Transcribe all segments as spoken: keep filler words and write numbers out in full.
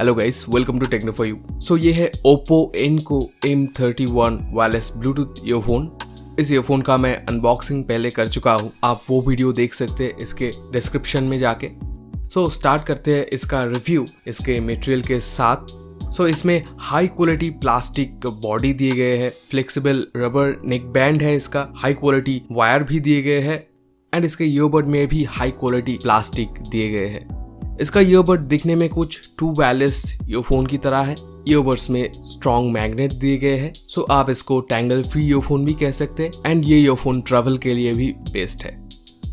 Hello guys, welcome to Techno for you. So ये है Oppo Enco M thirty one wireless Bluetooth earphone. इस earphone का मैं unboxing पहले कर चुका हूँ, आप वो वीडियो देख सकते हैं इसके डिस्क्रिप्शन में जाके। सो so, स्टार्ट करते हैं इसका रिव्यू इसके मटेरियल के साथ। सो so, इसमें हाई क्वालिटी प्लास्टिक बॉडी दिए गए हैं, फ्लेक्सिबल रबर नेक बैंड है इसका, हाई क्वालिटी वायर भी दिए गए हैं एंड इसके ईयरबड में भी हाई क्वालिटी प्लास्टिक दिए गए हैं। इसका ईयरबड दिखने में कुछ टू वायरलेस ईयरफोन की तरह है। ईयरबड्स में स्ट्रॉन्ग मैग्नेट दिए गए हैं, सो so, आप इसको टैंगल फ्री ईयरफोन भी कह सकते हैं एंड ये ईयरफोन ट्रेवल के लिए भी बेस्ट है।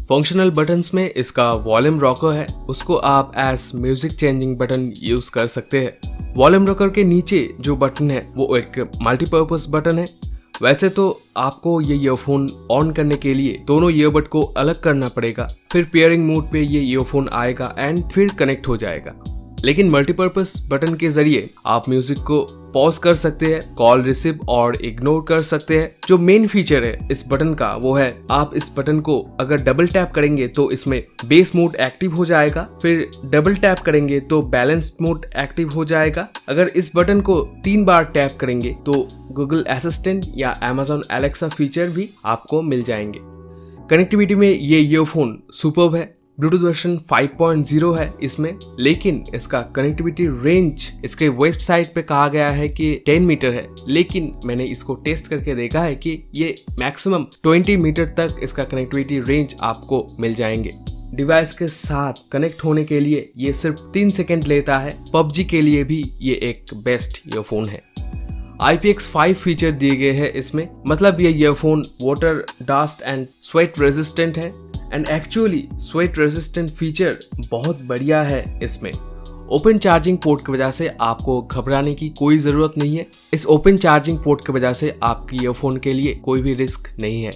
फंक्शनल बटन्स में इसका वॉल्यूम रॉकर है, उसको आप as music changing button use कर सकते हैं। वॉल्यूम रॉकर के नीचे जो बटन है वो एक मल्टीपर्पस बटन है। वैसे तो आपको ये ईयरफोन ऑन करने के लिए दोनों ईयरबड को अलग करना पड़ेगा, फिर पेयरिंग मोड पे ये ईयरफोन आएगा एंड फिर कनेक्ट हो जाएगा। लेकिन मल्टीपर्पस बटन के जरिए आप म्यूजिक को पॉज कर सकते हैं, कॉल रिसीव और इग्नोर कर सकते हैं। जो मेन फीचर है इस बटन का वो है, आप इस बटन को अगर डबल टैप करेंगे तो इसमें बेस मोड एक्टिव हो जाएगा, फिर डबल टैप करेंगे तो बैलेंस्ड मोड एक्टिव हो जाएगा। अगर इस बटन को तीन बार टैप करेंगे तो गूगल असिस्टेंट या अमेजॉन एलेक्सा फीचर भी आपको मिल जाएंगे। कनेक्टिविटी में ये ईयरफोन सुपर्ब है। Bluetooth version five point zero है इसमें, लेकिन इसका कनेक्टिविटी रेंज इसके वेबसाइट पे कहा गया है कि टेन मीटर है, लेकिन मैंने इसको टेस्ट करके देखा है कि ये मैक्सिमम ट्वेंटी मीटर तक इसका कनेक्टिविटी रेंज आपको मिल जाएंगे। डिवाइस के साथ कनेक्ट होने के लिए ये सिर्फ तीन सेकेंड लेता है। पबजी के लिए भी ये एक बेस्ट ईयरफोन है। I P X five feature दिए गए हैं इसमें, मतलब ये earphone water, dust and sweat resistant है and actually sweat resistant feature बहुत बढ़िया है इसमें। ओपन चार्जिंग पोर्ट की वजह से आपको घबराने की कोई ज़रूरत नहीं है। इस ओपन चार्जिंग पोर्ट की वजह से आपकी ईयरफोन के लिए कोई भी रिस्क नहीं है।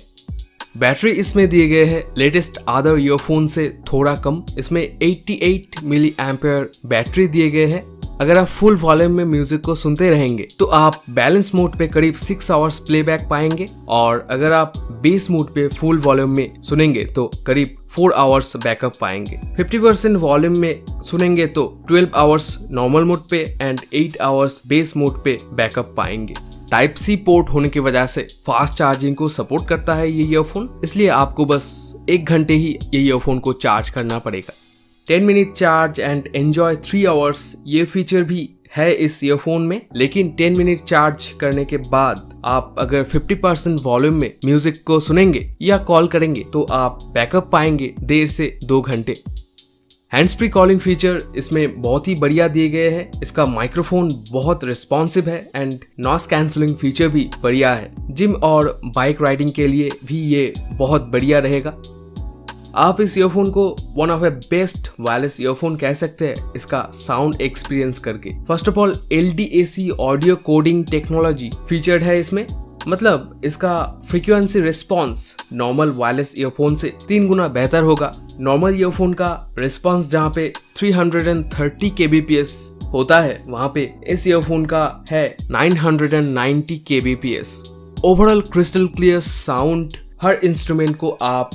बैटरी इसमें दिए गए हैं लेटेस्ट अदर ईयरफोन से थोड़ा कम, इसमें अठासी मिली एम्पेयर बैटरी दिए गए हैं। अगर आप फुल वॉल्यूम में म्यूजिक को सुनते रहेंगे तो आप बैलेंस मोड पे करीब सिक्स आवर्स प्लेबैक पाएंगे, और अगर आप बेस मोड पे फुल वॉल्यूम में सुनेंगे तो करीब फोर आवर्स बैकअप पाएंगे। फिफ्टी परसेंट वॉल्यूम में सुनेंगे तो ट्वेल्व आवर्स नॉर्मल मोड पे and eight hours bass mode पे बैकअप पाएंगे। टाइप सी पोर्ट होने की वजह से फास्ट चार्जिंग को सपोर्ट करता है ये ईयरफोन, इसलिए आपको बस एक घंटे ही ये ईयरफोन को चार्ज करना पड़ेगा। Ten minute charge and enjoy three hours ये फीचर भी है इस ईयरफोन में, लेकिन टेन मिनट चार्ज करने के बाद आप अगर फिफ्टी परसेंट वॉल्यूम में म्यूजिक को सुनेंगे या कॉल करेंगे तो आप बैकअप पाएंगे देर से दो घंटे। हैंड्स फ्री कॉलिंग फीचर इसमें बहुत ही बढ़िया दिए गए हैं। इसका माइक्रोफोन बहुत रिस्पॉन्सिव है एंड नॉइस कैंसलिंग फीचर भी बढ़िया है। जिम और बाइक राइडिंग के लिए भी ये बहुत बढ़िया रहेगा। आप इस ईयरफोन को one of a best wireless earphone कह सकते हैं इसका साउंड एक्सपीरियंस करके। First of all L D A C audio coding technology featured है इसमें, मतलब इसका frequency response normal wireless earphone से तीन गुना बेहतर होगा। नॉर्मल ईयरफोन का रिस्पॉन्स जहाँ पे three hundred thirty K B P S होता है, वहाँ पे इस ईयरफोन का है nine hundred ninety K B P S. Overall crystal clear sound, हर इंस्ट्रूमेंट को आप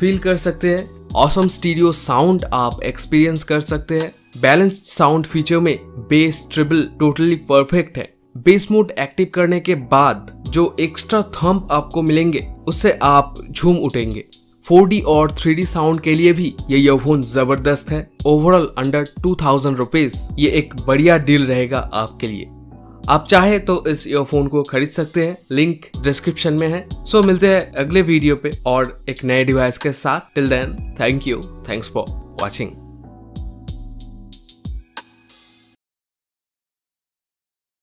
फील कर सकते हैं। ऑसम स्टीरियो साउंड आप एक्सपीरियंस कर सकते हैं। बैलेंस्ड साउंड फीचर में बेस ट्रिपल टोटली परफेक्ट है। बेस मोड एक्टिव करने के बाद जो एक्स्ट्रा थंप आपको मिलेंगे उससे आप झूम उठेंगे। फोर डी और थ्री डी साउंड के लिए भी ये ईयरफोन जबरदस्त है। Overall under two thousand rupees ये एक बढ़िया डील रहेगा आपके लिए। आप चाहे तो इस ईयरफोन को खरीद सकते हैं, लिंक डिस्क्रिप्शन में है। सो मिलते हैं अगले वीडियो पे और एक नए डिवाइस के साथ। Till then, thank you, thanks for watching.